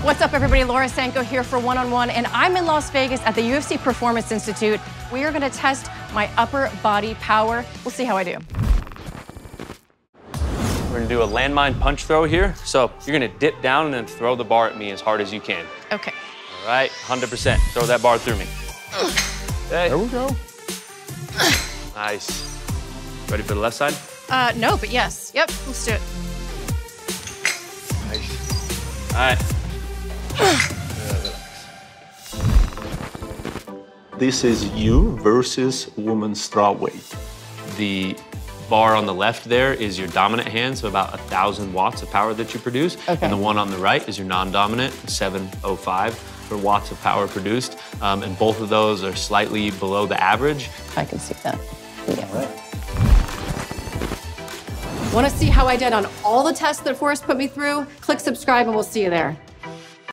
What's up, everybody? Laura Sanko here for One On One, and I'm in Las Vegas at the UFC Performance Institute. We are going to test my upper body power. We'll see how I do. We're going to do a landmine punch throw here. So you're going to dip down and then throw the bar at me as hard as you can. Okay. All right, 100%. Throw that bar through me. Hey. There we go. Nice. Ready for the left side? No, but yes. Yep, let's do it. Nice. All right. This is you versus women's strawweight. The bar on the left there is your dominant hand, so about 1,000 watts of power that you produce. Okay. And the one on the right is your non-dominant, 705 for watts of power produced. And both of those are slightly below the average. I can see that. Yeah. All right. Want to see how I did on all the tests that Forrest put me through? Click subscribe and we'll see you there.